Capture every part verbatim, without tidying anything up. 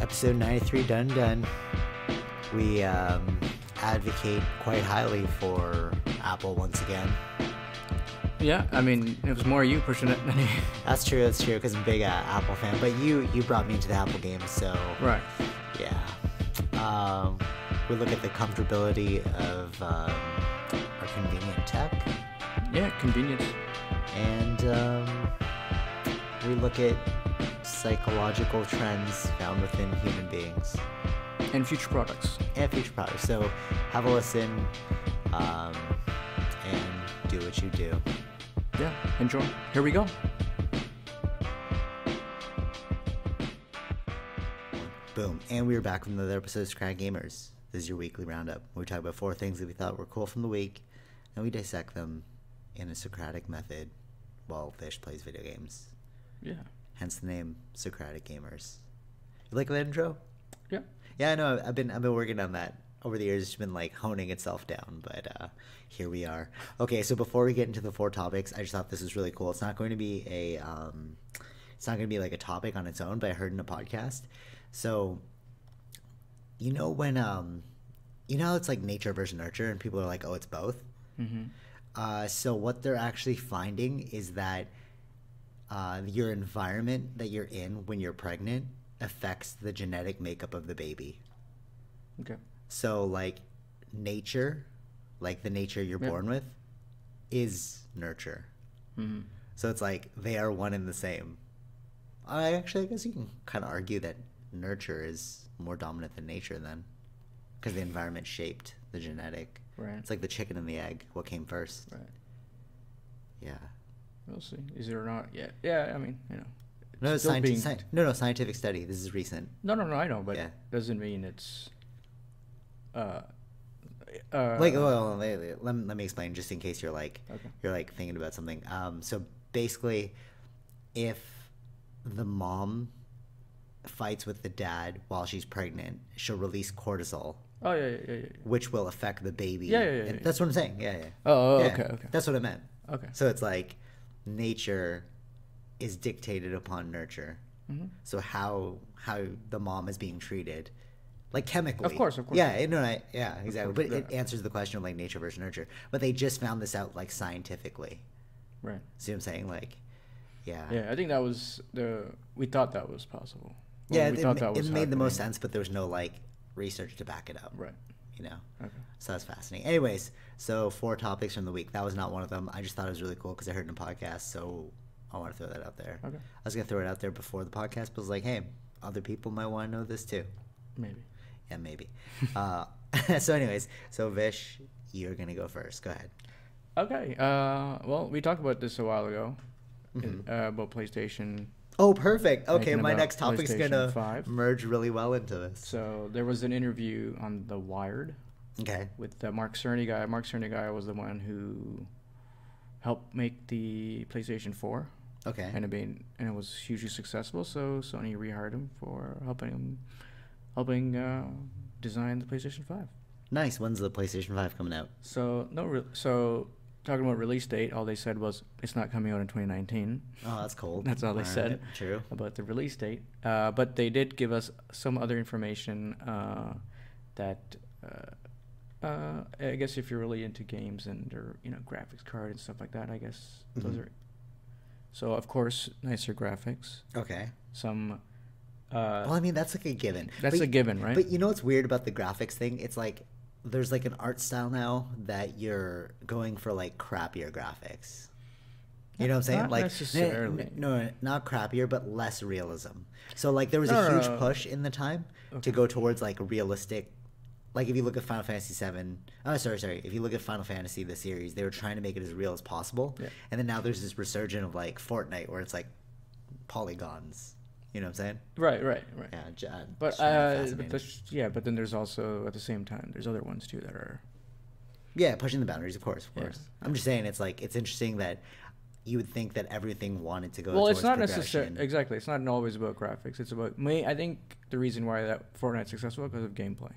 episode ninety-three done done. We um, advocate quite highly for Apple once again. Yeah, I mean, it was more you pushing it than you. That's true, that's true, because I'm a big uh, Apple fan. But you, you brought me into the Apple game, so... Right. Yeah. Um, we look at the comfortability of um, our convenient tech. Yeah, convenience. And um, we look at psychological trends found within human beings. And future products. And future products. So have a listen um, and do what you do. Yeah, enjoy. Here we go. Boom. And we are back from another episode of Socratic Gamers. This is your weekly roundup. We talk about four things that we thought were cool from the week, and we dissect them in a Socratic method while Fish plays video games. Yeah. Hence the name Socratic Gamers. You like that intro? Yeah. Yeah, I know. I've been I've been working on that over the years. It's been like honing itself down, but uh, here we are. Okay, so before we get into the four topics, I just thought this was really cool. It's not going to be a um, it's not going to be like a topic on its own, but I heard in a podcast. So, you know when, um, you know how it's like nature versus nurture, and people are like, oh, it's both? Mm-hmm. Uh, so what they're actually finding is that uh, your environment that you're in when you're pregnant affects the genetic makeup of the baby. Okay. So, like, nature, like the nature you're yep. born with, is nurture. Mm-hmm. So it's like they are one and the same. I actually I guess you can kind of argue that nurture is more dominant than nature then, because the environment shaped the genetic. Right. It's like the chicken and the egg. What came first? Right. Yeah. We'll see. Is it or not yet? Yeah. I mean, you know. It's no, still scientific, being... sci no, no, scientific study. This is recent. No, no, no. I know, but yeah. It doesn't mean it's. Uh, uh, like, well, let me, let me explain, just in case you're like, okay. you're like thinking about something. Um, so basically, if the mom fights with the dad while she's pregnant, she'll release cortisol. Oh yeah, yeah, yeah. yeah. Which will affect the baby. Yeah, yeah, yeah. yeah. That's what I'm saying. Yeah, yeah. Oh, oh yeah. okay, okay. That's what I meant. Okay. So it's like nature is dictated upon nurture. Mm-hmm. So how how the mom is being treated, like chemically. Of course, of course. Yeah, no, I, yeah, exactly. Course, but yeah. It answers the question of like nature versus nurture. But they just found this out like scientifically. Right. See what I'm saying? Like, yeah. Yeah, I think that was the we thought that was possible. Well, yeah, we it, thought that was it made happening. the most sense, but there was no like research to back it up. Right. You know? Okay. So that's fascinating. Anyways, so four topics from the week. That was not one of them. I just thought it was really cool because I heard in a podcast, so I want to throw that out there. Okay. I was going to throw it out there before the podcast, but I was like, hey, other people might want to know this too. Maybe. Yeah, maybe. uh, so anyways, so Vish, you're going to go first. Go ahead. Okay. Uh, well, we talked about this a while ago mm-hmm. in, uh, about PlayStation. Oh, perfect. Okay, my next topic's going to merge really well into this. So there was an interview on the Wired okay. with the Mark Cerny guy. Mark Cerny guy was the one who helped make the PlayStation four. Okay. And it, being, and it was hugely successful, so Sony rehired him for helping him helping uh, design the PlayStation five. Nice. When's the PlayStation five coming out? So no, re so... Talking about release date, all they said was it's not coming out in twenty nineteen. Oh, that's cold. That's all they all said right, true. about the release date. Uh, but they did give us some other information uh, that uh, uh, I guess if you're really into games and or you know graphics card and stuff like that, I guess mm-hmm. those are. So of course, nicer graphics. Okay. Some. Uh, well, I mean that's like a given. That's but, a given, right? But you know what's weird about the graphics thing? It's like. There's like an art style now that you're going for like crappier graphics. You know what I'm saying? Not like necessarily. No, no, not crappier, but less realism. So like there was no, a huge no, no. push in the time okay. to go towards like realistic. Like if you look at Final Fantasy seven, oh sorry, sorry. If you look at Final Fantasy, the series, they were trying to make it as real as possible. Yeah. And then now there's this resurgence of like Fortnite where it's like polygons. You know what I'm saying? Right, right, right. Yeah, John, but, uh, but the, yeah, but then there's also at the same time there's other ones too that are. Yeah, pushing the boundaries, of course, of course. Yeah. I'm just saying it's like it's interesting that you would think that everything wanted to go. Well, it's not necessarily exactly. It's not always about graphics. It's about me. I think the reason why that Fortnite's successful is because of gameplay.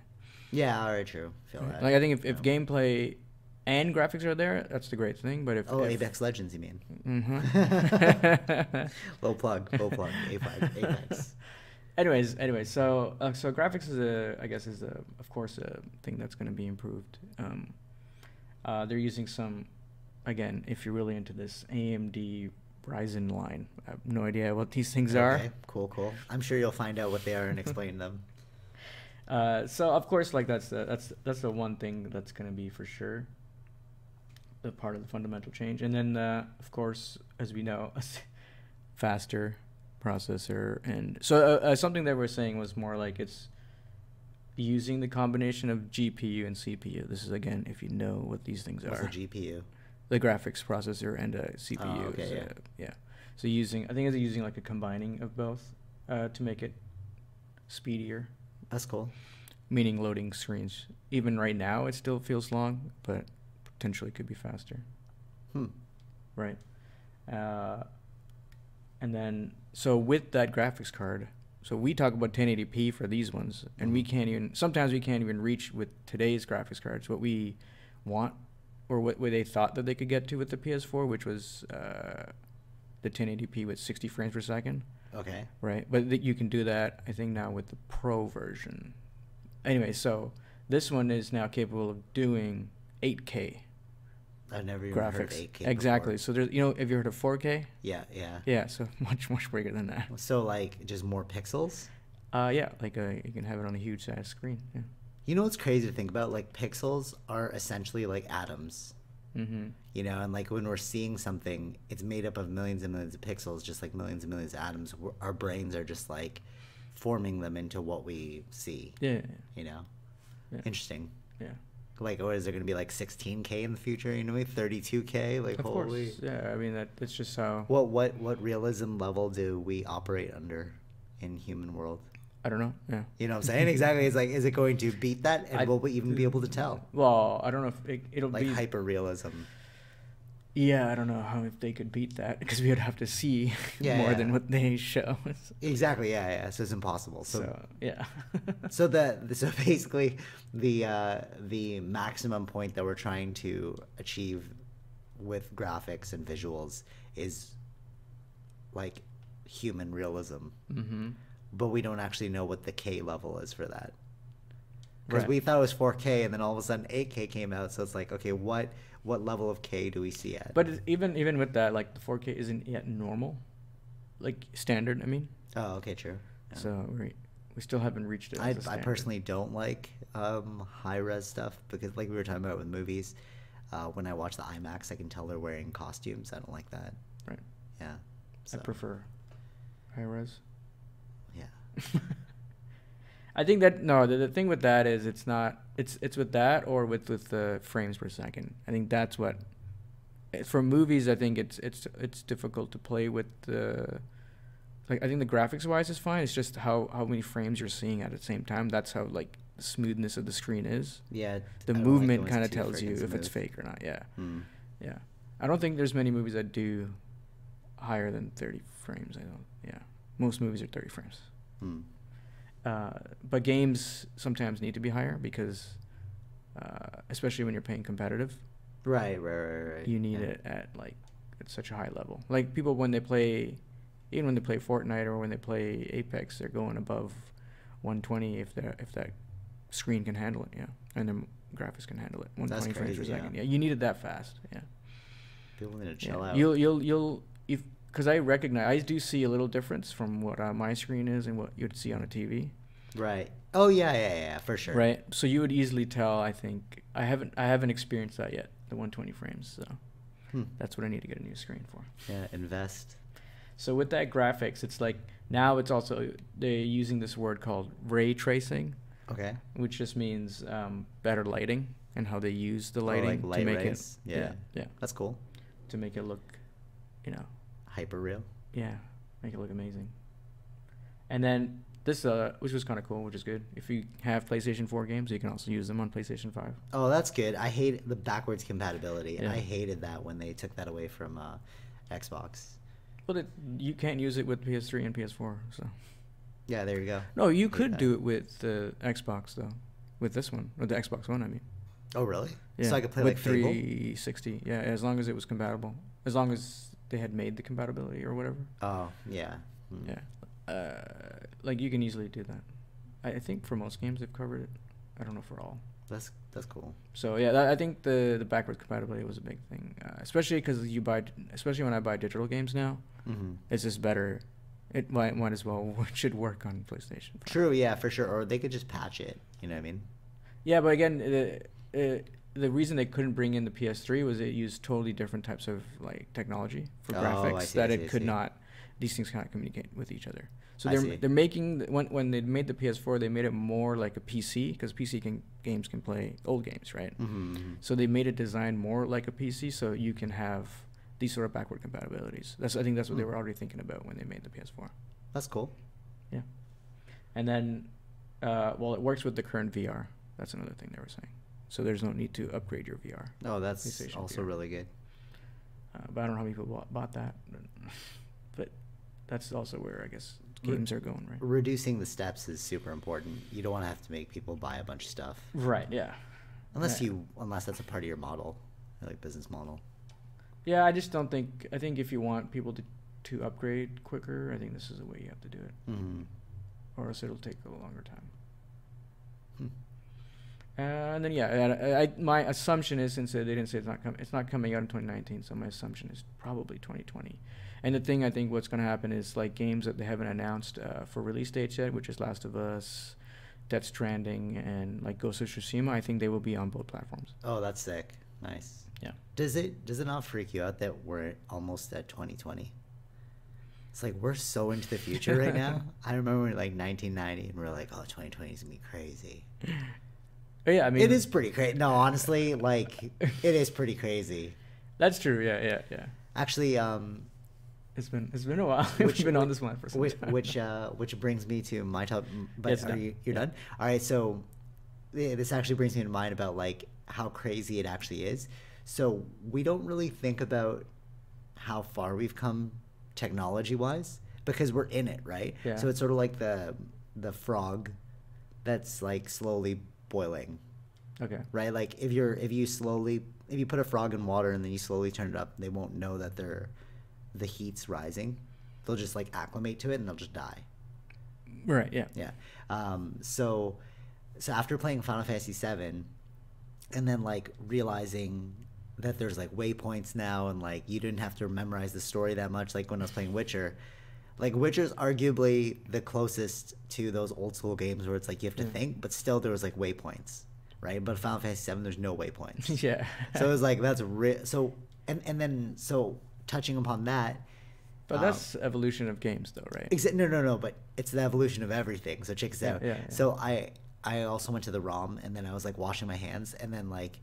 Yeah, all right, true. Feel right. that. Like I think if, if yeah. gameplay. And graphics are there. That's the great thing. But if oh, if Apex Legends, you mean? Mm-hmm. Little plug, little plug. Apex, Apex. Anyways, anyways, so uh, so graphics is a, I guess is a, of course a thing that's going to be improved. Um, uh, they're using some, again, if you're really into this, A M D Ryzen line. I have no idea what these things are. Okay, cool, cool. I'm sure you'll find out what they are and explain them. Uh, so of course, like that's the, that's that's the one thing that's going to be for sure the part of the fundamental change. And then uh, of course, as we know, faster processor. And so uh, uh, something that we're saying was more like it's using the combination of G P U and C P U. This is, again, if you know what these things What's are. What's a G P U? The graphics processor and a C P U. Oh, okay, so, yeah. yeah. So using, I think it's using like a combining of both uh, to make it speedier. That's cool. Meaning loading screens. Even right now, it still feels long, but potentially could be faster. Hmm. Right. Uh, and then... So with that graphics card, so we talk about ten eighty p for these ones, and we can't even, sometimes we can't even reach with today's graphics cards what we want or what, what they thought that they could get to with the P S four, which was uh, the ten eighty p with sixty frames per second. Okay. Right, but th you can do that, I think, now with the Pro version. Anyway, so this one is now capable of doing eight K. I've never even graphics. Heard of eight K exactly. Before. So there's, you know, have you heard of four K? Yeah, yeah. Yeah, so much, much bigger than that. So like just more pixels? Uh, yeah, like a, you can have it on a huge size screen. Yeah. You know what's crazy to think about? Like pixels are essentially like atoms. Mm-hmm. You know, and like when we're seeing something, it's made up of millions and millions of pixels, just like millions and millions of atoms. We're, our brains are just like forming them into what we see. Yeah. yeah, yeah. You know? Yeah. Interesting. Yeah. Like, or is there going to be like sixteen K in the future? You know, thirty-two K. Like, of holy. Course. Yeah, I mean that. That's just how. What what what realism level do we operate under in human world? I don't know. Yeah. You know what I'm saying? Exactly. It's like, is it going to beat that, and I, will we even be able to tell? Well, I don't know if it, it'll like be like hyper realism. Yeah, I don't know how if they could beat that because we would have to see yeah, more yeah. than what they show. Exactly. Yeah, yeah. So it's impossible. So, so yeah. so the so basically the uh, the maximum point that we're trying to achieve with graphics and visuals is like human realism, mm-hmm. but we don't actually know what the K level is for that because right. we thought it was four K, and then all of a sudden eight K came out. So it's like, okay, what? What level of K do we see at? But even even with that, like the four K isn't yet normal, like standard. I mean. Oh, okay, true. Yeah. So we we still haven't reached it. I I personally don't like um, high res stuff because, like we were talking about with movies, uh, when I watch the IMAX, I can tell they're wearing costumes. I don't like that. Right. Yeah. So. I prefer high res. Yeah. I think that no, the, the thing with that is it's not it's it's with that or with with the frames per second. I think that's what for movies. I think it's it's it's difficult to play with the like. I think the graphics wise is fine. It's just how how many frames you're seeing at the same time. That's how like the smoothness of the screen is. Yeah, the movement kind of tells you if it's fake or not. Yeah, hmm. yeah. I don't think there's many movies that do higher than thirty frames. I don't. Yeah, most movies are thirty frames. Hmm. Uh, but games sometimes need to be higher because, uh, especially when you're paying competitive, right, right, right, right. you need yeah. it at like at such a high level. Like people when they play, even when they play Fortnite or when they play Apex, they're going above one twenty if that if that screen can handle it, yeah, and their graphics can handle it. one twenty That's frames crazy, per second, yeah. yeah. You need it that fast, yeah. People need to chill yeah. out. You'll you'll you'll if. Because I recognize, I do see a little difference from what uh, my screen is and what you'd see on a T V. Right. Oh yeah, yeah, yeah, for sure. Right. So you would easily tell. I think I haven't, I haven't experienced that yet. The one twenty frames. So hmm. that's what I need to get a new screen for. Yeah, invest. So with that graphics, it's like now it's also they're using this word called ray tracing. Okay. Which just means um, better lighting and how they use the lighting oh, like light to make rays. It. Yeah. yeah. Yeah. That's cool. To make it look, you know. Hyper real. Yeah, make it look amazing. And then this, uh, which was kind of cool, which is good. If you have PlayStation four games, you can also use them on PlayStation five. Oh, that's good. I hate the backwards compatibility. Yeah. I hated that when they took that away from uh, Xbox. But it, you can't use it with P S three and P S four, so. Yeah, there you go. No, you could do it with the Xbox, though. With this one, or the Xbox One, I mean. Oh, really? Yeah. So I could play with like Fable? three sixty, yeah, as long as it was compatible. As long as... they had made the compatibility or whatever. Oh yeah, mm. yeah. Uh, like you can easily do that. I, I think for most games they've covered it. I don't know for all. That's that's cool. So yeah, that, I think the the backwards compatibility was a big thing, uh, especially because you buy, especially when I buy digital games now, mm-hmm. it's just better. It might might as well should work on PlayStation. five. True, yeah, for sure. Or they could just patch it. You know what I mean? Yeah, but again, the it, the reason they couldn't bring in the P S three was it used totally different types of like technology for oh, graphics I see, that I see, it could not. These things cannot communicate with each other. So I they're see. they're making when when they made the P S four, they made it more like a P C because P C can games can play old games, right? Mm-hmm, mm-hmm. So they made it designed more like a P C, so you can have these sort of backward compatibilities. That's I think that's what they were already thinking about when they made the P S four. That's cool. Yeah. And then, uh, well, it works with the current V R. That's another thing they were saying. So there's no need to upgrade your V R. Oh, that's also V R. Really good. Uh, but I don't know how many people bought, bought that. But that's also where, I guess, games Re- are going, right? Reducing the steps is super important. You don't want to have to make people buy a bunch of stuff. Right, yeah. Unless yeah. you, unless that's a part of your model, like business model. Yeah, I just don't think, I think if you want people to, to upgrade quicker, I think this is the way you have to do it. Mm-hmm. Or else it'll take a longer time. Hmm. Uh, and then, yeah, I, I, my assumption is, since they didn't say it's not, com- it's not coming out in twenty nineteen, so my assumption is probably twenty twenty. And the thing I think what's going to happen is, like, games that they haven't announced uh, for release dates yet, which is Last of Us, Death Stranding, and, like, Ghost of Tsushima, I think they will be on both platforms. Oh, that's sick. Nice. Yeah. Does it does it not freak you out that we're almost at twenty twenty? It's like, we're so into the future right now. I remember, like, nineteen ninety, and we we're like, oh, twenty twenty is going to be crazy. Yeah, I mean, it is pretty crazy. No, honestly, like, it is pretty crazy. That's true. Yeah, yeah, yeah. Actually, um, it's been it's been a while. Which, We've been which, on this line for some which, time. Which uh, which brings me to my top. But yes, are no. you you're yeah. done? All right. So yeah, this actually brings me to mind about like how crazy it actually is. So we don't really think about how far we've come technology-wise because we're in it, right? Yeah. So it's sort of like the the frog that's like slowly boiling. Okay. Right? Like if you're if you slowly if you put a frog in water and then you slowly turn it up, they won't know that they're the heat's rising. They'll just like acclimate to it and they'll just die. Right, yeah. Yeah. Um so so after playing Final Fantasy seven and then like realizing that there's like waypoints now and like you didn't have to memorize the story that much, like when I was playing Witcher. Like, Witcher's arguably the closest to those old school games where it's like you have to mm. think, but still there was like waypoints, right? But Final Fantasy seven, there's no waypoints. Yeah. So it was like that's ri- so and and then so touching upon that. But um, that's evolution of games, though, right? Exa- no, no, no. But it's the evolution of everything. So check this out. Yeah, yeah, yeah. So I I also went to the ROM and then I was like washing my hands and then like.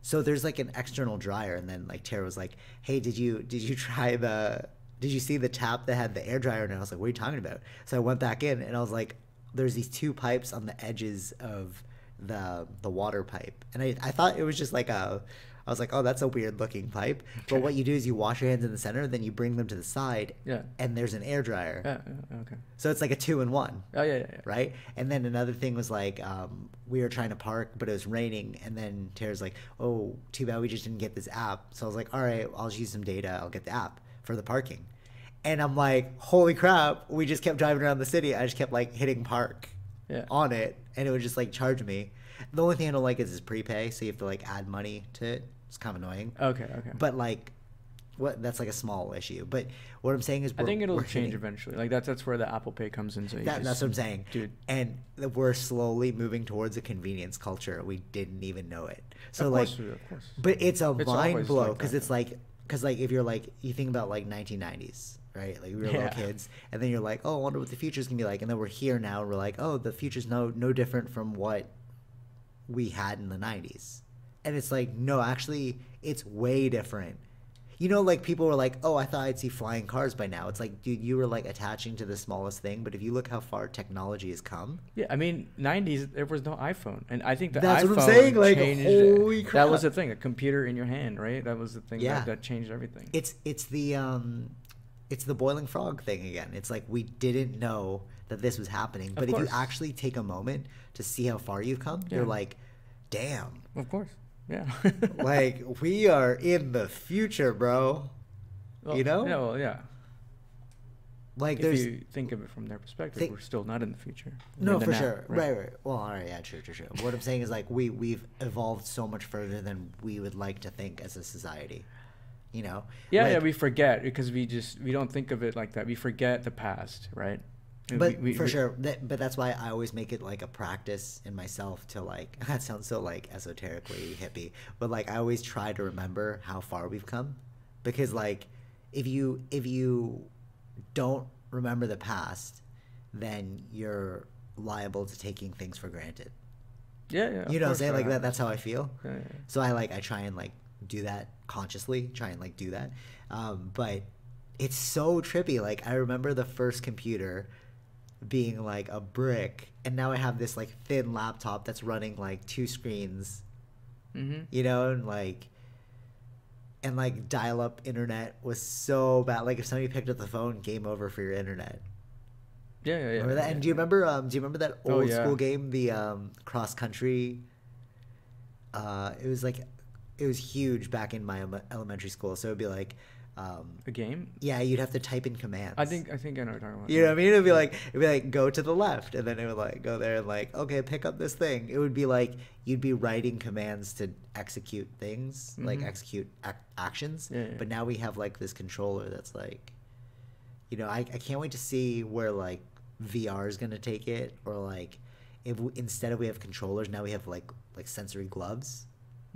So there's like an external dryer and then like Tara was like, hey, did you did you try the. Did you see the tap that had the air dryer? And I was like, what are you talking about? So I went back in and I was like, there's these two pipes on the edges of the the water pipe. And I, I thought it was just like a, I was like, oh, that's a weird looking pipe. But what you do is you wash your hands in the center, then you bring them to the side yeah. and there's an air dryer. Yeah, okay. So it's like a two in one. Oh yeah, yeah, yeah. Right? And then another thing was like, um, we were trying to park, but it was raining. And then Tara's like, oh, too bad we just didn't get this app. So I was like, all right, I'll just use some data. I'll get the app for the parking. And I'm like, holy crap, we just kept driving around the city. I just kept like hitting park yeah. on it and it would just like charge me. The only thing I don't like is this prepay, so you have to like add money to it. It's kind of annoying. Okay, okay. But like what that's like a small issue. But what I'm saying is we're, I think it'll change hitting. eventually. Like that's that's where the Apple Pay comes in. So that, just, that's what I'm saying. Dude. And we're slowly moving towards a convenience culture. We didn't even know it. So of like course, of course. But it's a it's mind blow because like it's like because like if you're like you think about like nineteen nineties. Right, like we were yeah. little kids, and then you're like, "Oh, I wonder what the future's gonna be like." And then we're here now, and we're like, "Oh, the future's no no different from what we had in the nineties." And it's like, no, actually, it's way different. You know, like people were like, "Oh, I thought I'd see flying cars by now." It's like, dude, you were like attaching to the smallest thing, but if you look how far technology has come. Yeah, I mean, nineties there was no iPhone, and I think the that's iPhone what I'm saying. Like, holy crap, that was the thing—a computer in your hand, right? That was the thing yeah. that, that changed everything. It's it's the. Um, It's the boiling frog thing again. It's like we didn't know that this was happening. But if you actually take a moment to see how far you've come, yeah. you're like, damn. Of course. Yeah. Like, we are in the future, bro. Well, you know? Yeah, well, yeah. Like, if you think of it from their perspective, think, we're still not in the future. No, for now, sure. Right. right, right. Well, all right, yeah, true, true, true. What I'm saying is, like, we, we've evolved so much further than we would like to think as a society, you know? Yeah, like, yeah, we forget because we just, we don't think of it like that. We forget the past, right? But we, we, for we, sure. That, but that's why I always make it, like, a practice in myself to, like, that sounds so, like, esoterically hippie, but, like, I always try to remember how far we've come because, like, if you, if you... don't remember the past, then you're liable to taking things for granted. Yeah, yeah. You know what I'm saying? Like that, that's how I feel. Yeah, yeah. So I like I try and like do that consciously, try and like do that. Um, but it's so trippy. Like I remember the first computer being like a brick, and now I have this like thin laptop that's running like two screens. Mm-hmm. You know, and like And, like, dial-up internet was so bad. Like, if somebody picked up the phone, game over for your internet. Yeah, yeah, yeah. Remember that? Yeah, and do you remember um, do you remember that old oh, yeah. school game, the um, cross-country? Uh, it was, like, it was huge back in my elementary school. So it would be, like... Um, a game? Yeah, you'd have to type in commands. I think I think I know what you're talking about. You know what I mean? It would be, like, it'd be like, go to the left. And then it would, like, go there and, like, okay, pick up this thing. It would be, like... You'd be writing commands to execute things, mm-hmm. like execute ac actions. Yeah, yeah. But now we have like this controller that's like, you know, I, I can't wait to see where like V R is gonna take it, or like if we, instead of we have controllers, now we have like like sensory gloves.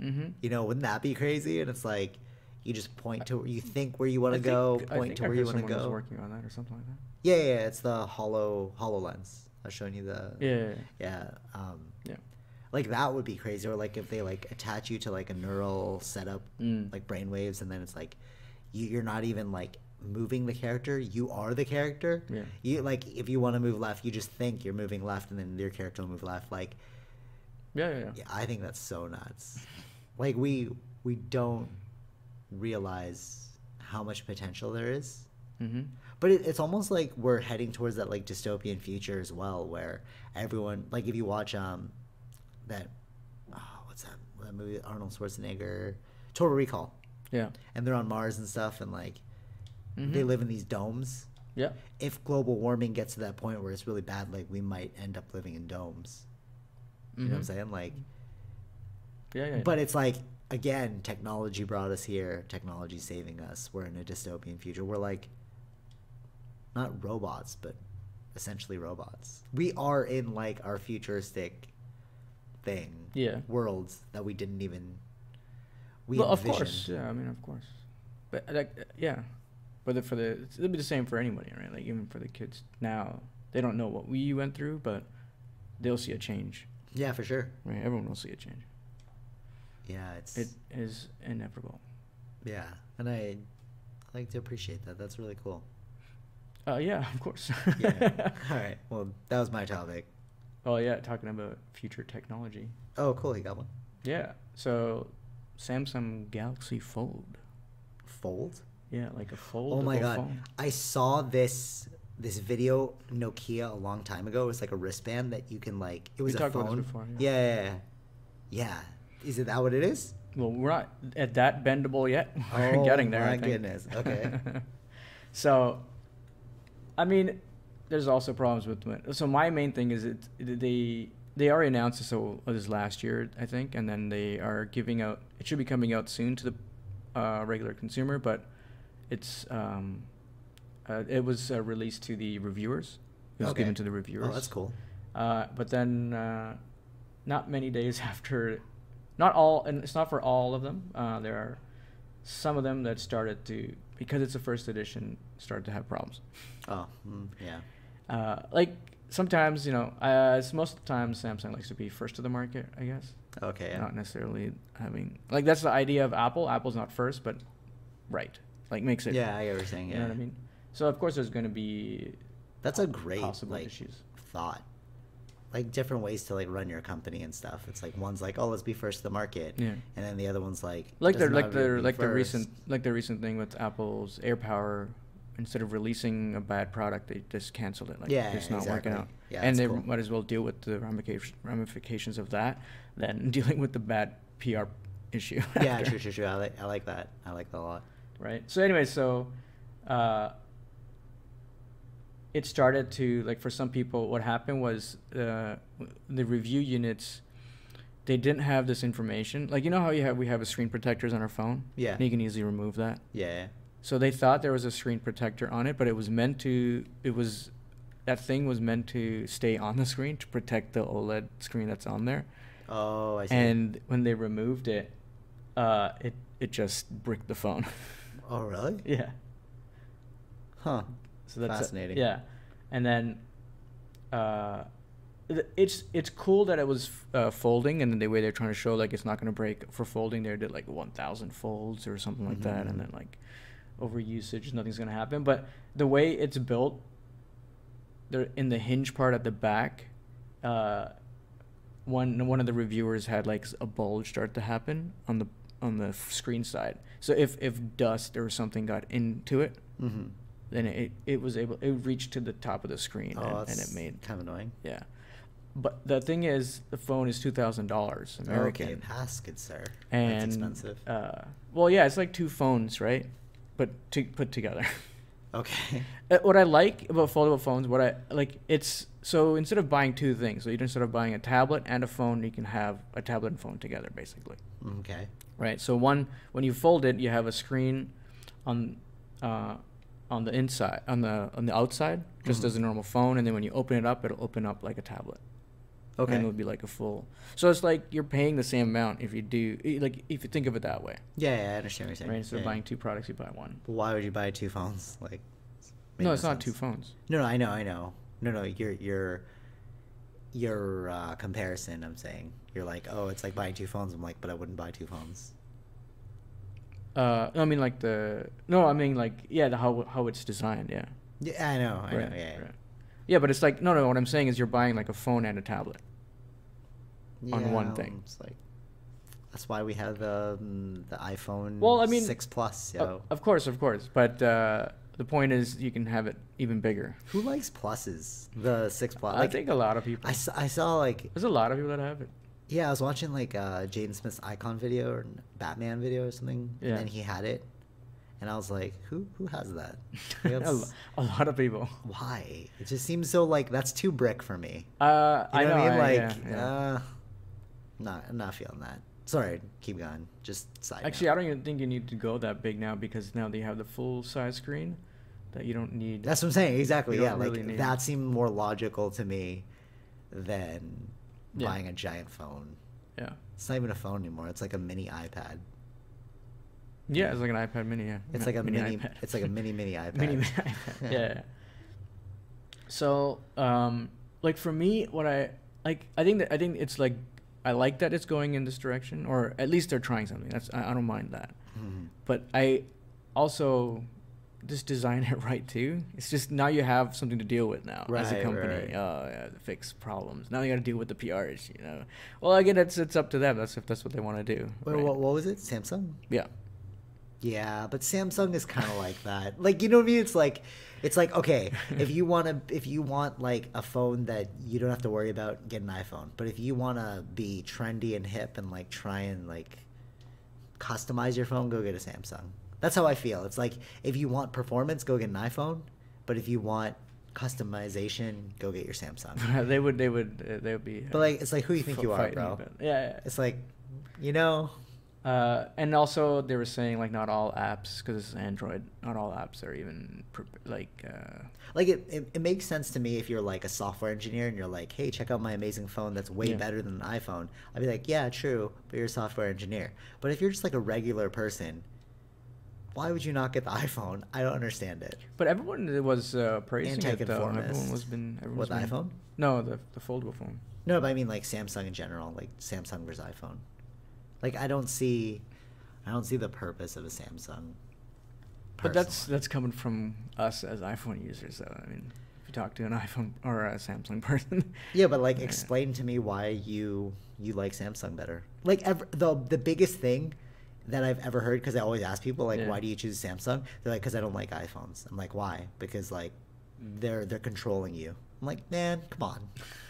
Mm-hmm. You know, wouldn't that be crazy? And it's like you just point to you think where you want to go, point I think to I where you want to go. Was working on that or something like that. Yeah, yeah, yeah. It's the Holo HoloLens. I was showing you the yeah yeah. yeah, yeah. Um, yeah. Like, that would be crazy. Or, like, if they, like, attach you to, like, a neural setup, mm. like, brainwaves, and then it's, like, you, you're not even, like, moving the character. You are the character. Yeah. You, like, if you want to move left, you just think you're moving left, and then your character will move left. Like, yeah, yeah, yeah. yeah I think that's so nuts. Like, we we don't realize how much potential there is. Mm-hmm. But it, it's almost like we're heading towards that, like, dystopian future as well, where everyone, like, if you watch, um... that oh, what's that, that movie Arnold Schwarzenegger, Total Recall, yeah, and they're on Mars and stuff, and like mm-hmm. they live in these domes. Yeah, if global warming gets to that point where it's really bad, like we might end up living in domes. Mm-hmm. You know what I'm saying? Like yeah, yeah, yeah. But it's like, again, technology brought us here, technology saving us. We're in a dystopian future. We're like not robots, but essentially robots. We are in like our futuristic thing, yeah, worlds that we didn't even we well, of course, yeah, I mean, of course, but like, yeah, but the, for the it'll be the same for anybody, right? Like even for the kids now, they don't know what we went through, but they'll see a change. Yeah, for sure. Right, everyone will see a change. Yeah, it's it is inevitable. Yeah, and I like to appreciate that. That's really cool. Uh, yeah, of course. Yeah. All right. Well, that was my topic. Oh yeah, talking about future technology. Oh cool, he got one. Yeah, so Samsung Galaxy Fold. Fold? Yeah, like a fold. Oh my god, phone. I saw this this video Nokia a long time ago. It was like a wristband that you can like. It was we a phone. About this before, yeah. Yeah, yeah, yeah, yeah. Is it that what it is? Well, we're not at that bendable yet. We're oh, getting there. Oh my I think. goodness. Okay. So, I mean. There's also problems with so my main thing is it they they already announced this, so this last year I think, and then they are giving out it should be coming out soon to the uh, regular consumer, but it's um, uh, it was uh, released to the reviewers. It was okay. given to the reviewers. Oh, that's cool. Uh, but then uh, not many days after, not all, and it's not for all of them. Uh, there are some of them that started to because it's a first edition started to have problems. Oh mm, yeah. Uh, like sometimes, you know, uh, it's most of the time Samsung likes to be first to the market, I guess. Okay. Yeah. Not necessarily having like that's the idea of Apple. Apple's not first, but right, like makes it. Yeah, I get what you're saying. You yeah. know what I mean? So of course there's going to be. That's a great possible like, issues. Thought. Like different ways to like run your company and stuff. It's like one's like, oh, let's be first to the market, yeah, and then the other one's like. Like they're like they're like first. the recent like the recent thing with Apple's AirPower. Instead of releasing a bad product, they just canceled it. Like yeah, it's not exactly. working out, yeah, and they cool. might as well deal with the ramifications of that than dealing with the bad P R issue. Yeah, sure, sure, sure. I like, I like that. I like that a lot. Right. So anyway, so uh, it started to, like, for some people, what happened was uh, the review units, they didn't have this information. Like, you know how you have we have a screen protectors on our phone? Yeah. And you can easily remove that. Yeah. So they thought there was a screen protector on it, but it was meant to, it was, that thing was meant to stay on the screen to protect the OLED screen that's on there. Oh, I see. And when they removed it, uh, it, it just bricked the phone. Oh, really? Yeah. Huh. So that's fascinating. A, yeah. And then uh, it's it's cool that it was uh, folding, and then the way they're trying to show, like, it's not going to break for folding. They did like one thousand folds or something mm-hmm. like that, and then like over usage, nothing's going to happen. But the way it's built, there in the hinge part at the back, uh, one one of the reviewers had like a bulge start to happen on the on the screen side. So if, if dust or something got into it, mm-hmm. then it, it was able, it reached to the top of the screen. Oh, and, and it made kind of annoying. Yeah. But the thing is, the phone is two thousand dollars American. Okay, that's good, sir. And, that's expensive. Uh, well, yeah, it's like two phones, right? But to put together. Okay. What I like about foldable phones, what I like, it's, so instead of buying two things, so you're instead of buying a tablet and a phone, you can have a tablet and phone together, basically. Okay. Right. So one, when you fold it, you have a screen on, uh, on the inside, on the on the outside, just mm-hmm. as a normal phone, and then when you open it up, it'll open up like a tablet. Okay. And it'll be like a full. So it's like you're paying the same amount if you do, like, if you think of it that way. Yeah, yeah, I understand what you're saying. Right, instead yeah. of buying two products, you buy one. But why would you buy two phones? Like, no, no, it's sense. Not two phones. No, no, I know, I know. No, no, your your your uh, comparison. I'm saying you're like, oh, it's like buying two phones. I'm like, but I wouldn't buy two phones. Uh, I mean, like the no, I mean, like yeah, the how how it's designed, yeah. Yeah, I know, I right, know, yeah, right. yeah. But it's like no, no. What I'm saying is, you're buying like a phone and a tablet yeah, on one thing. It's like that's why we have um, the iPhone. Well, I mean, six plus. So. Uh, of course, of course. But uh, the point is, you can have it even bigger. Who likes pluses? The six plus. Like, I think a lot of people. I saw, I saw like there's a lot of people that have it. Yeah, I was watching like uh, Jaden Smith's Icon video or Batman video or something, yeah. and he had it, and I was like, "Who who has that?" A lot of people. Why? It just seems so like that's too brick for me. Uh, you know I know. What I mean? I, like, yeah, yeah. Uh, not I'm not feeling that. Sorry, keep going. Just side. Actually, note. I don't even think you need to go that big now because now they have the full size screen that you don't need. That's what I'm saying. Exactly. Yeah, really like need. That seemed more logical to me than. Yeah. Buying a giant phone. Yeah. It's not even a phone anymore. It's like a mini iPad. Yeah, it's like an iPad mini. Yeah. It's like a mini. mini iPad. It's like a mini mini iPad. Mini, mini iPad. Yeah. yeah. So, um, like for me, what I like, I think that I think it's like, I like that it's going in this direction, or at least they're trying something. That's I, I don't mind that. Mm-hmm. But I also just design it right too. It's just now you have something to deal with now right, as a company. Right. Uh, yeah, fix problems. Now you got to deal with the P Rs. You know. Well, again, it's it's up to them. That's if that's what they want to do. Wait, right? what, what was it? Samsung. Yeah. Yeah, but Samsung is kind of like that. Like you know what I mean? It's like, it's like okay, if you want to, if you want like a phone that you don't have to worry about, get an iPhone. But if you want to be trendy and hip and like try and like customize your phone, go get a Samsung. That's how I feel. It's like if you want performance, go get an iPhone, but if you want customization, go get your Samsung. they would, they would, uh, they would be. Uh, but like, it's like who you think you are, bro? Yeah, yeah. It's like, you know. Uh, and also, they were saying like not all apps, because it's Android, not all apps are even like. Uh, like it, it, it makes sense to me if you're like a software engineer and you're like, hey, check out my amazing phone that's way yeah. better than an iPhone. I'd be like, yeah, true, but you're a software engineer. But if you're just like a regular person. Why would you not get the iPhone? I don't understand it. But everyone was uh, praising it, though. Everyone was been... Everyone what, was the been, iPhone? No, the, the foldable phone. No, but I mean, like, Samsung in general. Like, Samsung versus iPhone. Like, I don't see... I don't see the purpose of a Samsung. Personally. But that's that's coming from us as iPhone users, though. I mean, if you talk to an iPhone or a Samsung person... Yeah, but, like, yeah. explain to me why you you like Samsung better. Like, ever, the the biggest thing... that I've ever heard, because I always ask people like, yeah. why do you choose Samsung? They're like, because I don't like iPhones. I'm like, why? Because like, they're they're controlling you. I'm like, man, come on.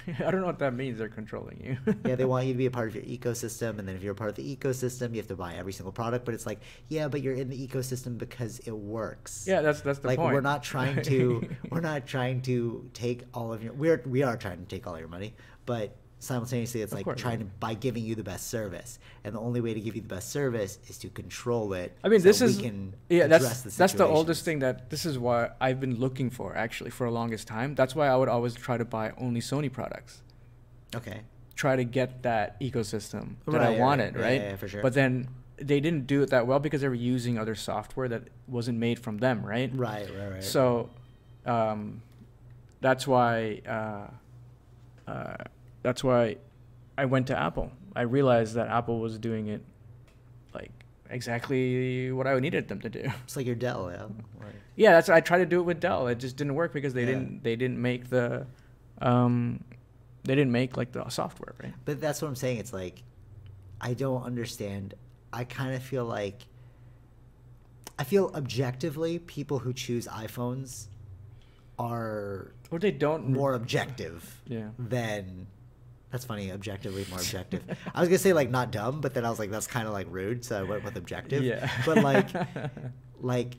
I don't know what that means. They're controlling you. Yeah, they want you to be a part of your ecosystem, and then if you're a part of the ecosystem, you have to buy every single product. But it's like, yeah, but you're in the ecosystem because it works. Yeah, that's that's the like, point. Like, we're not trying to we're not trying to take all of your we're we are trying to take all your money, but simultaneously, it's of like course. trying to by giving you the best service, and the only way to give you the best service is to control it. I mean, so this is we can yeah, that's the that's the oldest thing that this is what I've been looking for actually for the longest time. That's why I would always try to buy only Sony products. Okay. Try to get that ecosystem that right, I wanted, right? right? Yeah, yeah, for sure. But then they didn't do it that well because they were using other software that wasn't made from them, right? Right, right, right. So, um, that's why. Uh, uh, That's why I went to Apple. I realized that Apple was doing it like exactly what I needed them to do. It's like your Dell, yeah. Right. Yeah, that's I tried to do it with Dell. It just didn't work because they yeah. didn't they didn't make the um they didn't make like the software, right? But that's what I'm saying. It's like I don't understand. I kind of feel like I feel objectively people who choose iPhones are or they don't more objective yeah. than That's funny, objectively more objective. I was gonna say like not dumb, but then I was like that's kind of like rude, so I went with objective. Yeah. But like, like,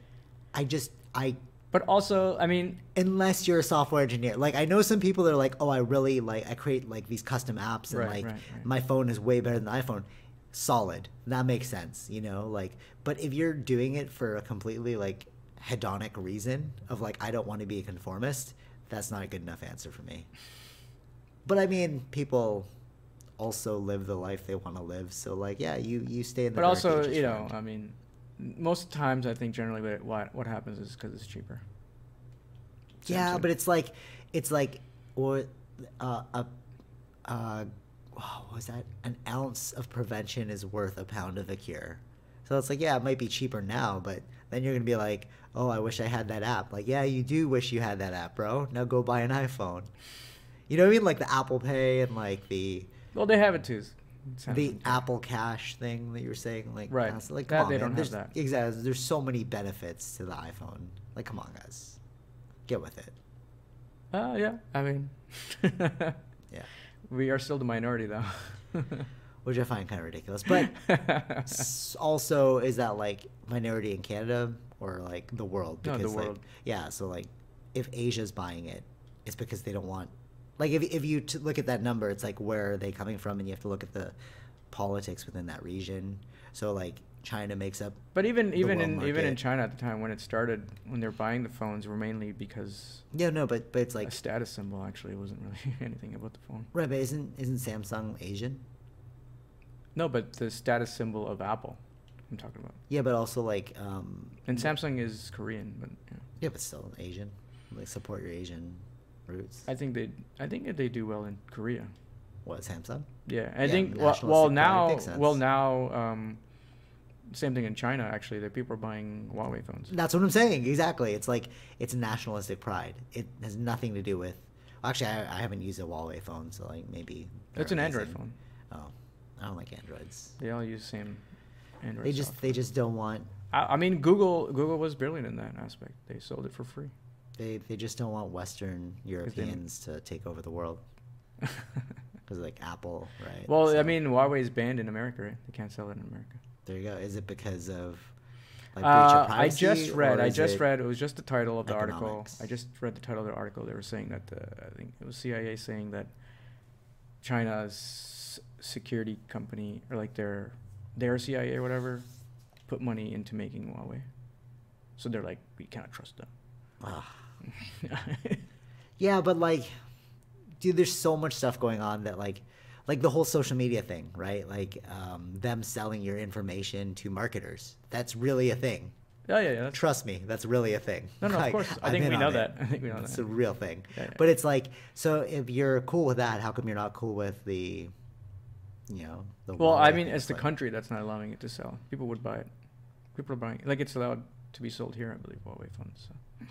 I just I. But also, I mean, unless you're a software engineer, like I know some people that are like, oh, I really like I create like these custom apps, and right, like right, right. my phone is way better than the iPhone. Solid, that makes sense, you know. Like, but if you're doing it for a completely like hedonic reason of like I don't want to be a conformist, that's not a good enough answer for me. But I mean, people also live the life they want to live. So like, yeah, you, you stay in the But also, you know, I mean, most times I think generally what, what, what happens is because it's cheaper. It's yeah, but it's like, it's like, or uh, a, uh, oh, what was that? An ounce of prevention is worth a pound of the cure. So it's like, yeah, it might be cheaper now, but then you're going to be like, oh, I wish I had that app. Like, yeah, you do wish you had that app, bro. Now go buy an iPhone. You know what I mean? Like the Apple Pay and like the... Well, they have it too. The Apple Cash thing that you were saying. Like, right. Like, come that, on, they man. don't There's, have that. Exactly. There's so many benefits to the iPhone. Like, come on, guys. Get with it. Uh, yeah. I mean... yeah. We are still the minority, though. Which I find kind of ridiculous. But also, is that like minority in Canada... or like the world, because no, the world. Like, yeah, so like if Asia's buying it, it's because they don't want, like if, if you t look at that number, it's like where are they coming from, and you have to look at the politics within that region. So like China makes up, but even even in market. even in China at the time when it started, when they're buying the phones, were mainly because yeah no but but it's like a status symbol. Actually, it wasn't really anything about the phone. Right, but isn't isn't Samsung Asian? No, but the status symbol of Apple. I'm talking about. Yeah, but also like. Um, and Samsung is Korean, but. Yeah. yeah, but still Asian. Like support your Asian roots. I think they. I think that they do well in Korea. What, Samsung? Yeah, I yeah, think. Well, well now. Well now. Um, same thing in China. Actually, that people are buying Huawei phones. That's what I'm saying. Exactly. It's like it's nationalistic pride. It has nothing to do with. Actually, I, I haven't used a Huawei phone, so like maybe. It's an amazing. Android phone. Oh, I don't like Androids. They all use the same. Android they just software. they just don't want. I, I mean, Google Google was brilliant in that aspect. They sold it for free. They they just don't want Western Europeans to take over the world. Because like Apple, right? Well, so. I mean, Huawei's banned in America. Right? They can't sell it in America. There you go. Is it because of? Like breach uh, of privacy, I just read. I just it read. It was just the title of the economics. article. I just read the title of the article. They were saying that the I think it was C I A saying that China's security company or like their. Their C I A or whatever put money into making Huawei, so they're like we cannot trust them. Uh, yeah, but like, dude, there's so much stuff going on that like, like the whole social media thing, right? Like um, them selling your information to marketers. That's really a thing. Oh, yeah, yeah. Trust me, that's really a thing. No, no, like, of course. I think we know that. I think we know that. It's a real thing. Yeah, yeah. But it's like, so if you're cool with that, how come you're not cool with the? You know, the well, I mean, it's the like. country that's not allowing it to sell. People would buy it. People are buying it. Like, it's allowed to be sold here, I believe, Huawei phones. So.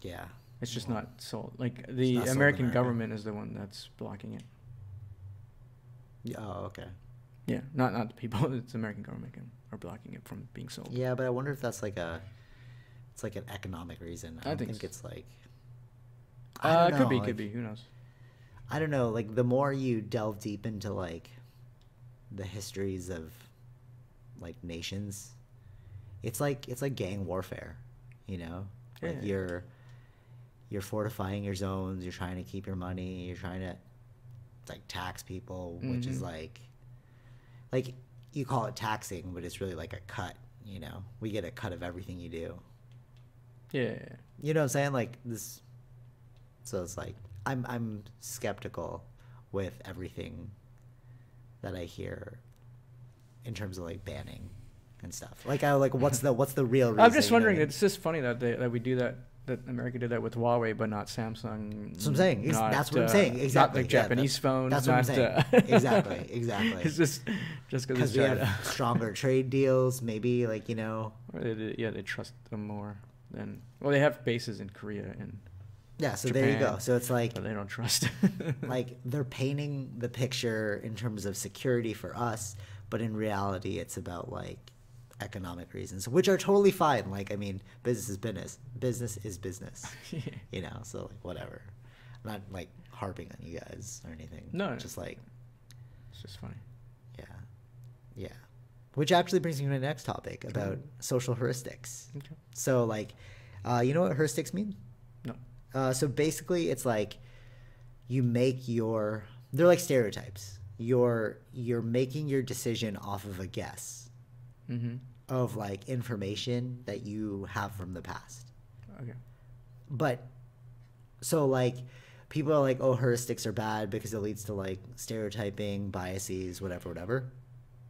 Yeah. It's just well, not sold. Like, the American America. government is the one that's blocking it. Yeah, oh, okay. Yeah, not, not the people. It's the American government can, are blocking it from being sold. Yeah, but I wonder if that's like a, it's like an economic reason. I, I don't think, think it's like... Uh, know, could be, like, could be. Who knows? I don't know. Like, the more you delve deep into, like, the histories of, like, nations, it's like it's like gang warfare, you know? Yeah. Like, you're you're fortifying your zones. You're trying to keep your money. You're trying to, like, tax people, mm-hmm. which is like, like you call it taxing, but it's really like a cut. You know, we get a cut of everything you do. Yeah. You know what I'm saying? Like this. So it's like I'm I'm skeptical with everything that I hear in terms of like banning and stuff. Like I like what's the what's the real reason? I'm just wondering. You know, it's just funny that they, that we do that. That America did that with Huawei, but not Samsung. That's what I'm saying. Not, that's what I'm saying. Exactly. Not the yeah, Japanese phone. That's what not, I'm saying. Uh, exactly. Exactly. It's just just because we China. Have stronger trade deals, maybe like you know. Or they, yeah, they trust them more than. Well, they have bases in Korea and. Yeah. So Japan, there you go. So it's like. But they don't trust. Like they're painting the picture in terms of security for us, but in reality, it's about like. Economic reasons, which are totally fine. Like, I mean, business is business. Business is business. Yeah. You know, so like whatever. I'm not like harping on you guys or anything. No, just like it's just funny. Yeah, yeah. Which actually brings me to the next topic about mm-hmm. social heuristics. Okay. So like, uh, you know what heuristics mean? No. Uh, so basically, it's like you make your. They're like stereotypes. You're you're making your decision off of a guess. Mm-hmm. Of like information that you have from the past. Okay. But so like people are like, oh, heuristics are bad because it leads to like stereotyping, biases, whatever, whatever.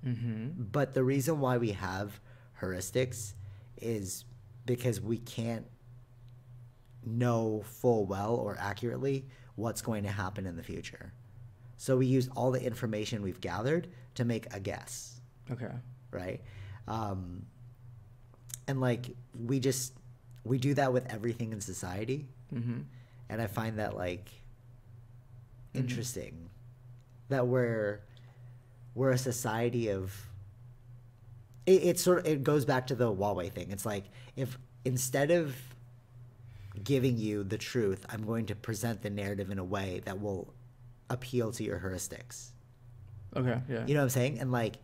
Mm-hmm. But the reason why we have heuristics is because we can't know full well or accurately what's going to happen in the future. So we use all the information we've gathered to make a guess. Okay. Right? Um, and like we just we do that with everything in society, mm-hmm. and I find that like interesting mm-hmm. that we're we're a society of it, it sort of it goes back to the Huawei thing. It's like if instead of giving you the truth, I'm going to present the narrative in a way that will appeal to your heuristics. Okay. Yeah. You know what I'm saying? And like.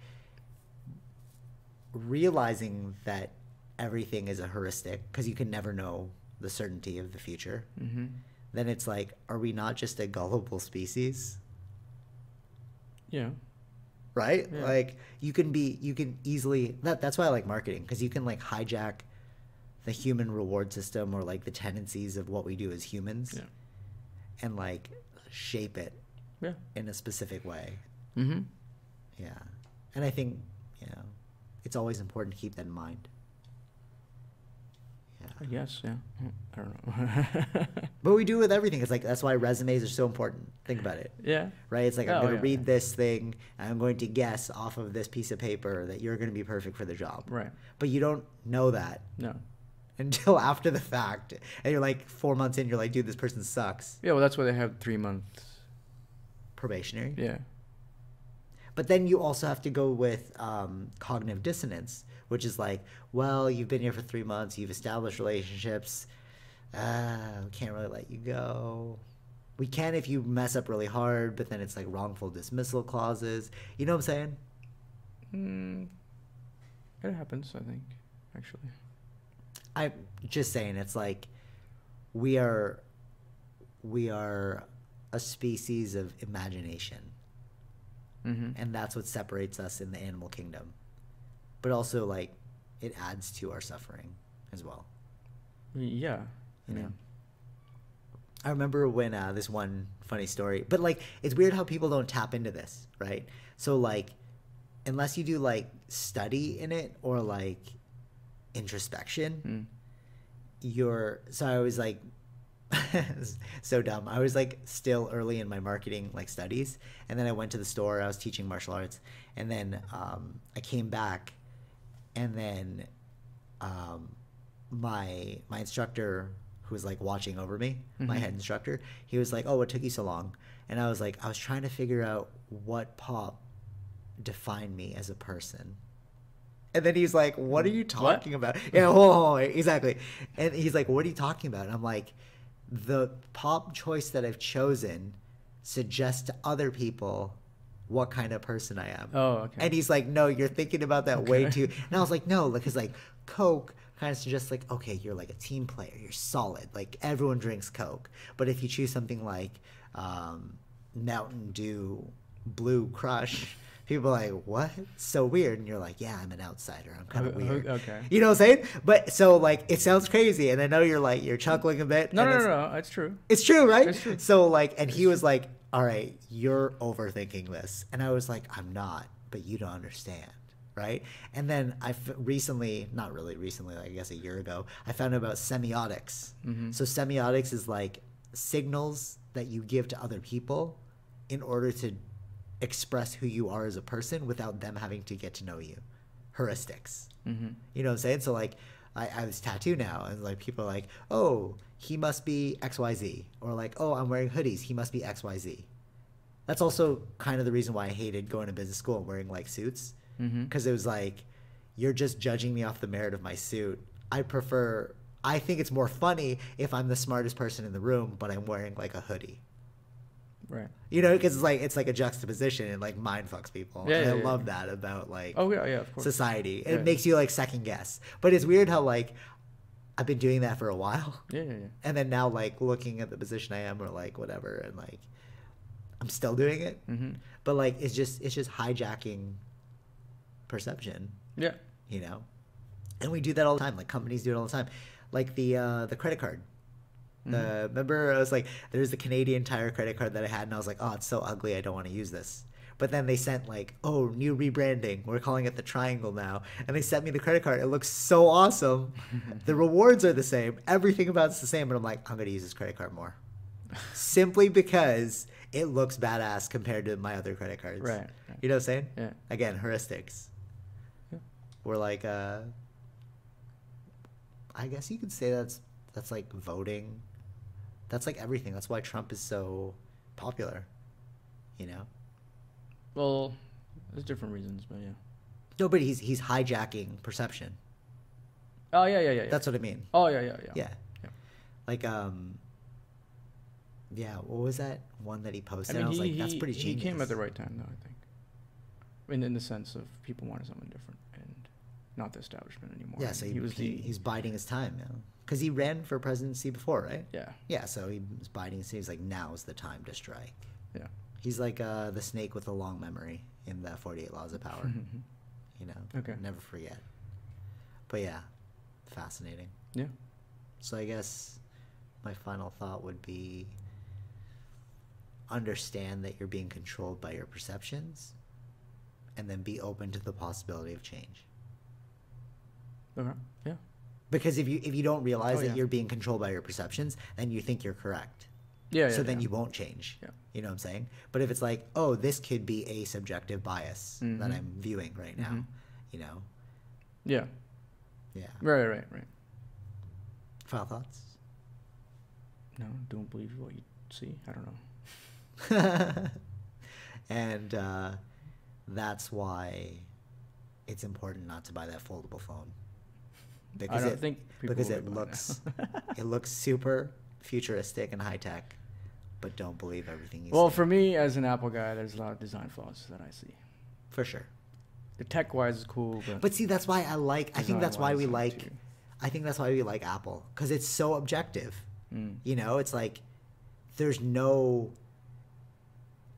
Realizing that everything is a heuristic because you can never know the certainty of the future, mm-hmm. then it's like, are we not just a gullible species? Yeah. Right? Yeah. Like you can be, you can easily, that, that's why I like marketing because you can like hijack the human reward system or like the tendencies of what we do as humans yeah. and like shape it yeah. in a specific way. Mm-hmm. Yeah. And I think, you know, it's always important to keep that in mind. Yeah. I guess, yeah. I don't know. But we do with everything. It's like, that's why resumes are so important. Think about it. Yeah. Right? It's like, oh, I'm going to yeah, read yeah. this thing, and I'm going to guess off of this piece of paper that you're going to be perfect for the job. Right. But you don't know that. No. Until after the fact. And you're like, four months in, you're like, dude, this person sucks. Yeah, well, that's why they have three months. Probationary? Yeah. But then you also have to go with um, cognitive dissonance, which is like, well, you've been here for three months, you've established relationships, uh, we can't really let you go. We can if you mess up really hard, but then it's like wrongful dismissal clauses. You know what I'm saying? Mm, it happens, I think, actually. I'm just saying, it's like we are, we are a species of imagination. Mm-hmm. And that's what separates us in the animal kingdom. But also, like, it adds to our suffering as well. Yeah. You know? Yeah. I remember when uh, this one funny story. But, like, it's weird how people don't tap into this, right? So, like, unless you do, like, study in it or, like, introspection, mm. you're... So I was, like... so dumb. I was like still early in my marketing like studies, and then I went to the store. I was teaching martial arts, and then um, I came back, and then um, my my instructor who was like watching over me, mm-hmm. my head instructor, he was like, "Oh, what took you so long?" And I was like, "I was trying to figure out what pop defined me as a person." And then he's like, "What are you talking what? about?" Yeah, hold on, hold on, exactly. And he's like, "What are you talking about?" And I'm like. the pop choice that I've chosen suggests to other people what kind of person I am. Oh, okay. And he's like, no, you're thinking about that okay. way too. And I was like, no, because like Coke kind of suggests like, okay, you're like a team player. You're solid. Like everyone drinks Coke. But if you choose something like um, Mountain Dew Blue Crush, people are like, what? So weird. And you're like, yeah, I'm an outsider. I'm kind of weird. Okay. You know what I'm saying? But so like, it sounds crazy. And I know you're like, you're chuckling a bit. No, no, it's, no, no. It's true. It's true, right? It's true. So like, and it's he was true. like, all right, you're overthinking this. And I was like, I'm not, but you don't understand, right? And then I recently, not really recently, I guess a year ago, I found out about semiotics. Mm-hmm. So semiotics is like signals that you give to other people in order to express who you are as a person without them having to get to know you. Heuristics. Mm-hmm. You know what I'm saying? So like, I, I was tattooed now, and like people are like, oh, he must be X Y Z, or like, oh, I'm wearing hoodies, he must be X Y Z. That's also kind of the reason why I hated going to business school and wearing like suits, because mm-hmm. it was like, you're just judging me off the merit of my suit. I prefer, I think it's more funny if I'm the smartest person in the room, but I'm wearing like a hoodie. Right. You know, because it's like it's like a juxtaposition and like mind fucks people. Yeah, and yeah, I yeah, love yeah. that about like oh yeah, yeah, of course. society. Yeah. It makes you like second guess. But it's weird how like I've been doing that for a while. Yeah, yeah, yeah. And then now like looking at the position I am or like whatever, and like I'm still doing it. Mm-hmm. But like it's just it's just hijacking perception. Yeah. You know, and we do that all the time. Like companies do it all the time. Like the uh, the credit card. The, mm-hmm. Remember, I was like, there's the Canadian Tire credit card that I had, and I was like, oh, it's so ugly, I don't want to use this. But then they sent like, oh, new rebranding, we're calling it the Triangle now, and they sent me the credit card. It looks so awesome. The rewards are the same, everything about it's the same, and I'm like, I'm gonna use this credit card more, simply because it looks badass compared to my other credit cards. Right. right. You know what I'm saying? Yeah. Again, heuristics. Yeah. We're like, uh, I guess you could say that's that's like voting. That's like everything. That's why Trump is so popular, you know? Well, there's different reasons, but yeah. No, but he's he's hijacking perception. Oh, yeah, yeah, yeah. That's yeah. what I mean. Oh, yeah, yeah, yeah. Yeah. yeah. Like, um, yeah, what was that one that he posted? I, mean, I was he, like, that's pretty he, genius. He came at the right time, though, I think. I mean, in the sense of people wanted something different and not the establishment anymore. Yeah, so he, he was he, the, he's biding his time now. Because he ran for presidency before, right? Yeah. Yeah, so he was biting his he's like, now's the time to strike. Yeah. He's like uh, the snake with a long memory in the forty-eight Laws of Power. You know? Okay. Never forget. But yeah, fascinating. Yeah. So I guess my final thought would be understand that you're being controlled by your perceptions, and then be open to the possibility of change. Okay, yeah. Because if you if you don't realize oh, that yeah. you're being controlled by your perceptions, then you think you're correct. Yeah. yeah so then yeah. you won't change. Yeah. You know what I'm saying? But if it's like, oh, this could be a subjective bias mm-hmm. that I'm viewing right now, mm-hmm. you know? Yeah. Yeah. Right, right, right. Final thoughts? No, don't believe what you see. I don't know. And uh, that's why it's important not to buy that foldable phone. Because I don't it, think because it looks it looks super futuristic and high tech, but don't believe everything you well, see. Well, for me as an Apple guy, there's a lot of design flaws that I see. For sure. The tech wise is cool, but But see, that's why I like I think that's why we like too. I think that's why we like Apple, cuz it's so objective. Mm. You know, it's like there's no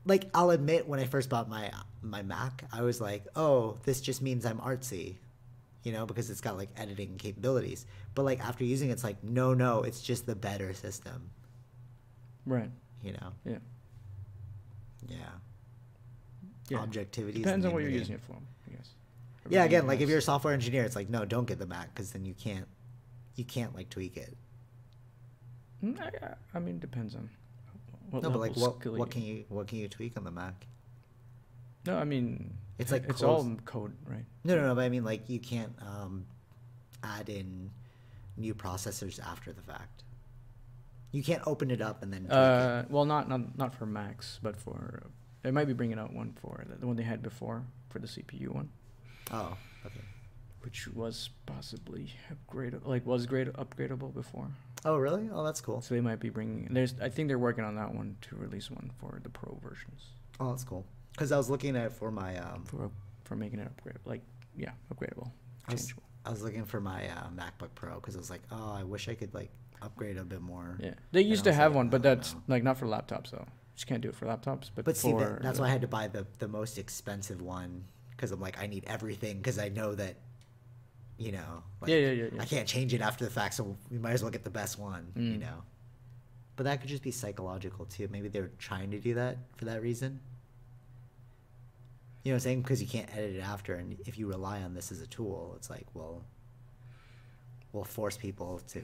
like I'll admit when I first bought my my Mac, I was like, "Oh, this just means I'm artsy." You know, because it's got like editing capabilities. But like after using it, it's like, no, no, it's just the better system. Right. You know? Yeah. Yeah. yeah. Objectivity depends on what you're using it for, I guess. Everybody yeah, again, like if you're a software engineer, it's like, no, don't get the Mac, because then you can't, you can't like tweak it. I mean, it depends on what no, level but like what, what can you what can you tweak on the Mac? No, I mean, it's like it's closed. all code, right? No, no, no. But I mean, like you can't um, add in new processors after the fact. You can't open it up and then. Uh, well, not not not for Macs, but for they might be bringing out one for the one they had before for the C P U one. Oh, okay. Which was possibly upgrade like was great upgradable before. Oh, really? Oh, that's cool. So they might be bringing. There's, I think they're working on that one to release one for the pro versions. Oh, that's cool. Because I was looking at it for my um for for making it upgrade, like yeah, upgradable. I was, I was looking for my uh, MacBook Pro because I was like, oh, I wish I could like upgrade a bit more. Yeah, they used to have like, one, but that's know. like not for laptops though. Just can't do it for laptops. But but for, see, that, that's uh, why I had to buy the the most expensive one because I'm like, I need everything because I know that. You know, like, yeah, yeah, yeah, yeah. I can't change it after the fact, so we might as well get the best one, mm. you know. But that could just be psychological, too. Maybe they're trying to do that for that reason. You know what I'm saying? Because you can't edit it after, and if you rely on this as a tool, it's like, well, we'll force people to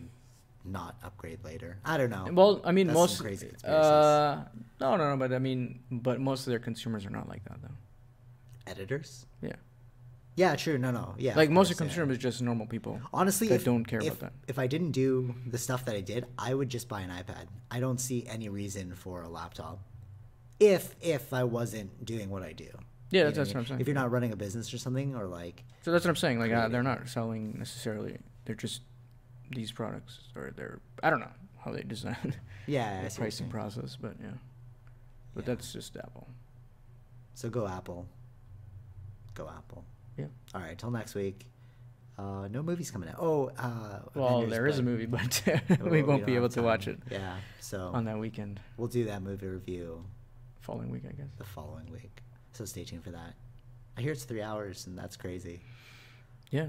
not upgrade later. I don't know. Well, I mean, That's most... crazy experiences. Uh, no, no, no, but I mean, but most of their consumers are not like that, though. Editors? Yeah. Yeah, true. No, no. Yeah. Like, of most of the consumers yeah. just normal people. Honestly, that if, don't care if, about that. If I didn't do the stuff that I did, I would just buy an iPad. I don't see any reason for a laptop if if I wasn't doing what I do. Yeah, that's, that's what I'm saying. If you're not running a business or something or like. So that's what I'm saying. Like, uh, they're not selling necessarily. They're just these products or they're, I don't know how they design yeah, the pricing process, but yeah. But yeah. that's just Apple. So go Apple. Go Apple. Yeah. All right. Till next week. Uh, no movies coming out. Oh. Uh, well, Avengers, there is a movie, but we won't we be able to watch it. Yeah. So on that weekend, we'll do that movie review. Following week, I guess. The following week. So stay tuned for that. I hear it's three hours, and that's crazy. Yeah.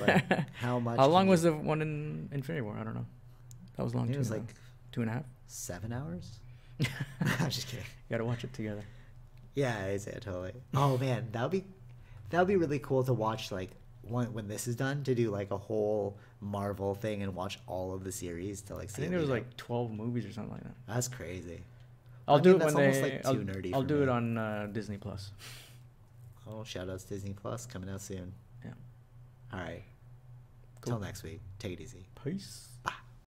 Like, how much? How long was the one in Infinity War? I don't know. That was long. It was like two and a half. Seven hours. I'm just kidding. You gotta watch it together. Yeah, I say it totally. Oh man, that would be. That would be really cool to watch, like, one, when this is done, to do, like, a whole Marvel thing and watch all of the series to, like, see I think it there was, like, twelve movies or something like that. That's crazy. I'll I do mean, it that's when almost, they... Like, I'll, too nerdy I'll do me. it on uh, Disney Plus. Oh, shout-outs Disney Plus coming out soon. Yeah. All right. Cool. Till next week. Take it easy. Peace. Bye.